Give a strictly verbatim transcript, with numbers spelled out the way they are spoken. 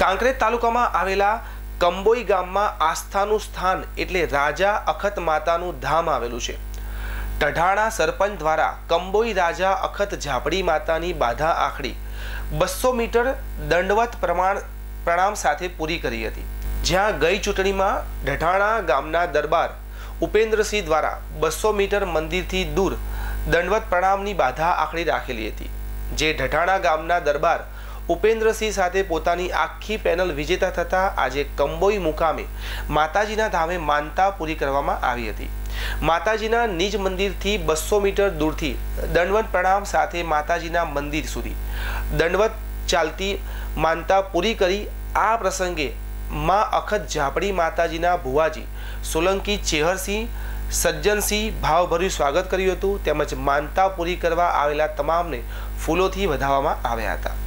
કાંકરેજ તાલુકામાં આવેલા કંબોઈ ગામમાં આસ્થાનું સ્થાન એટલે રાજા અખત માતાનું ધામ આવેલું છે। ટઢાણા સરપંચ દ્વારા કંબોઈ રાજા અખત ઝાપડી માતાની બાધા આખડી બસો મીટર દંડવત પ્રમાણ પ્રણામ સાથે પૂરી કરી હતી, જ્યાં ગઈ ચૂંટણીમાં ઢઢાણા ગામના દરબાર ઉપેન્દ્રસિંહ દ્વારા બસો મીટર મંદિરથી દૂર દંડવત પ્રણામની બાધા આખડી રાખેલી હતી, જે ઢઢાણા ગામના દરબાર ઉપેન્દ્રસિંહ સાથે પોતાની આખી પેનલ વિજેતા થતા આજે કંબોઈ મુકામે માતાજીના ધામે માનતા પૂરી કરવામાં આવી હતી। માતાજીના નિજ મંદિરથી બસો મીટર દૂરથી દંડવત પ્રણામ સાથે માતાજીના મંદિર સુધી દંડવત ચાલતી માનતા પૂરી કરી। આ પ્રસંગે માં અખત ઝાપડી માતાજીના ભુવાજી સોલંકી ચેહરસિંહ સજ્જનસિંહ ભાવભર્યું સ્વાગત કર્યું હતું, તેમજ માનતા પૂરી કરવા આવેલા તમામને ફૂલોથી વધાવવામાં આવ્યા હતા।